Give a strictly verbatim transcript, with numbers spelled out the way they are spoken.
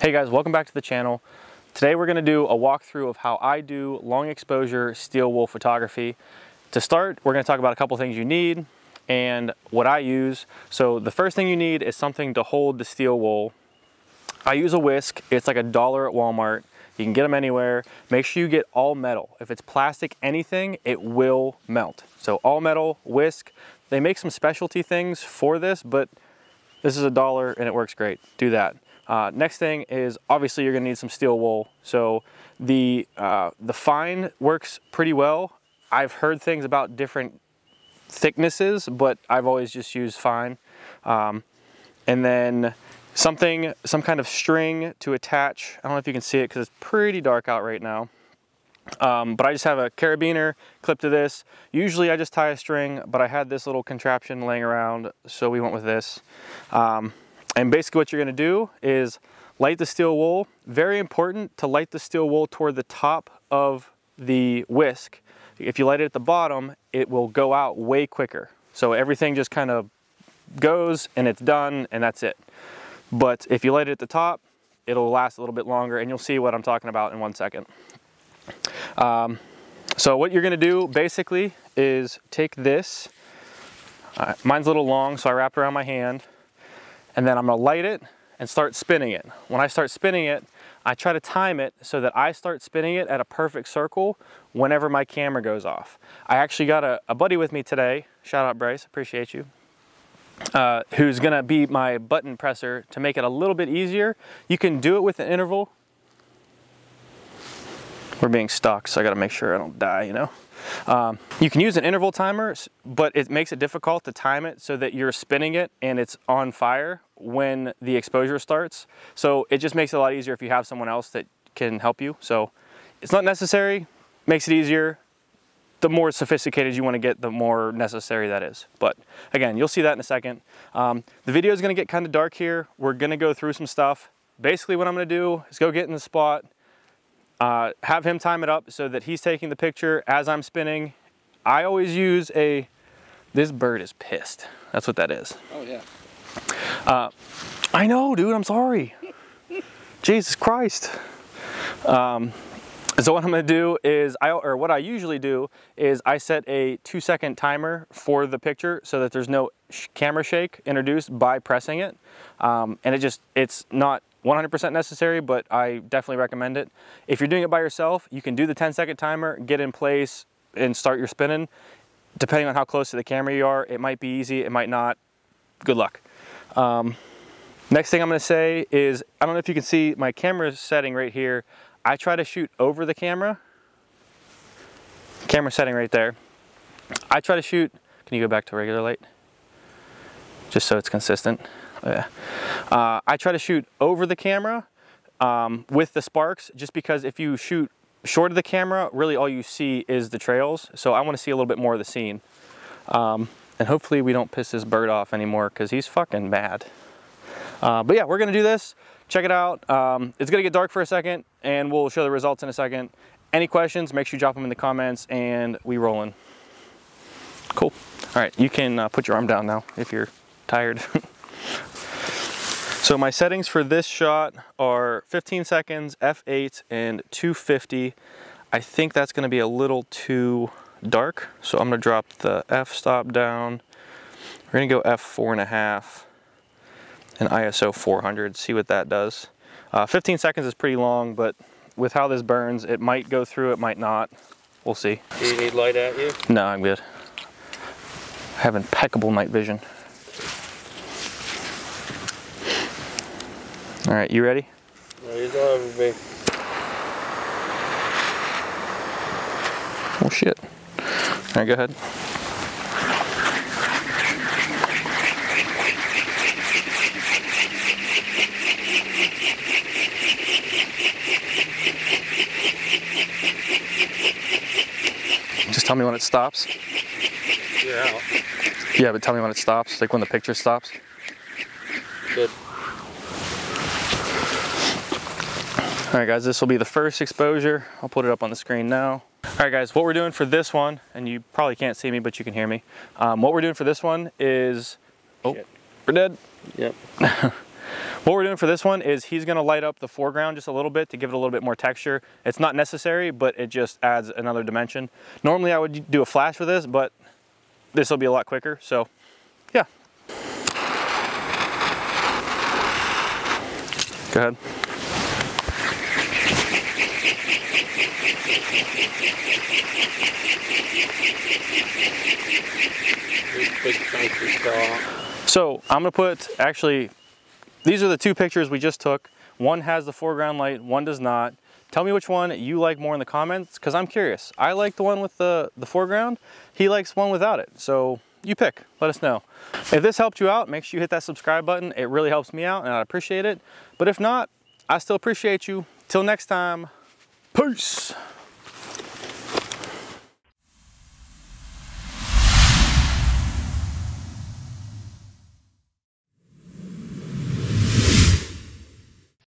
Hey guys, welcome back to the channel. Today we're going to do a walkthrough of how I do long exposure steel wool photography. To start, we're going to talk about a couple things you need and what I use. So the first thing you need is something to hold the steel wool. I use a whisk. It's like a dollar at Walmart. You can get them anywhere. Make sure you get all metal. If it's plastic, anything, it will melt. So all metal, whisk. They make some specialty things for this, but this is a dollar and it works great. Do that. Uh, next thing is obviously you're gonna need some steel wool. So the, uh, the fine works pretty well. I've heard things about different thicknesses, but I've always just used fine. Um, and then something, some kind of string to attach. I don't know if you can see it because it's pretty dark out right now. Um, but I just have a carabiner clipped to this. Usually I just tie a string, but I had this little contraption laying around, so we went with this. Um, And basically what you're gonna do is light the steel wool. Very important to light the steel wool toward the top of the whisk. If you light it at the bottom, it will go out way quicker. So everything just kind of goes and it's done and that's it. But if you light it at the top, it'll last a little bit longer and you'll see what I'm talking about in one second. Um, so what you're gonna do basically is take this. Uh, mine's a little long, so I wrapped it around my hand. And then I'm gonna light it and start spinning it. When I start spinning it, I try to time it so that I start spinning it at a perfect circle whenever my camera goes off. I actually got a, a buddy with me today, shout out Bryce, appreciate you, uh, who's gonna be my button presser to make it a little bit easier. You can do it with an interval. We're being stalked, so I gotta make sure I don't die, you know? Um, you can use an interval timer, but it makes it difficult to time it so that you're spinning it and it's on fire when the exposure starts. So it just makes it a lot easier if you have someone else that can help you. So it's not necessary, makes it easier. The more sophisticated you want to get, the more necessary that is. But again, you'll see that in a second. Um, the video is going to get kind of dark here. We're going to go through some stuff. Basically what I'm going to do is go get in the spot. Uh, have him time it up so that he's taking the picture as I'm spinning. I always use a, this bird is pissed. That's what that is. Oh yeah. Uh, I know, dude, I'm sorry. Jesus Christ. Um, so what I'm gonna do is, I, or what I usually do is I set a two second timer for the picture so that there's no sh camera shake introduced by pressing it. Um, and it just, it's not one hundred percent necessary, but I definitely recommend it. If you're doing it by yourself, you can do the ten second timer, get in place and start your spinning. Depending on how close to the camera you are, it might be easy, it might not. Good luck. Um, next thing I'm gonna say is, I don't know if you can see my camera setting right here. I try to shoot over the camera. Camera setting right there. I try to shoot, can you go back to regular light? Just so it's consistent. Yeah. Uh, I try to shoot over the camera um, with the sparks, just because if you shoot short of the camera, really all you see is the trails. So I want to see a little bit more of the scene. Um, and hopefully we don't piss this bird off anymore because he's fucking mad. Uh, but yeah, we're going to do this. Check it out. Um, it's going to get dark for a second and we'll show the results in a second. Any questions, make sure you drop them in the comments and we rolling. Cool. All right. You can uh, put your arm down now if you're tired. So my settings for this shot are fifteen seconds, F eight, and two fifty. I think that's gonna be a little too dark, so I'm gonna drop the f-stop down. We're gonna go f four point five and I S O four hundred, see what that does. Uh, fifteen seconds is pretty long, but with how this burns, it might go through, it might not. We'll see. Do you need light at you? No, I'm good. I have impeccable night vision. All right, you ready? Ready as I'll ever be. Oh shit. All right, go ahead. Just tell me when it stops. You're out. Yeah, but tell me when it stops, like when the picture stops. Good. All right guys, this will be the first exposure. I'll put it up on the screen now. All right guys, what we're doing for this one, and you probably can't see me, but you can hear me. Um, what we're doing for this one is, oh, shit. We're dead. Yep. What we're doing for this one is he's gonna light up the foreground just a little bit to give it a little bit more texture. It's not necessary, but it just adds another dimension. Normally I would do a flash for this, but this will be a lot quicker, so yeah. Go ahead. So I'm gonna put, actually, these are the two pictures we just took. One has the foreground light, one does not. Tell me which one you like more in the comments, because I'm curious. I like the one with the, the foreground. He likes one without it. So you pick, let us know. If this helped you out, make sure you hit that subscribe button. It really helps me out and I appreciate it. But if not, I still appreciate you. Till next time, peace.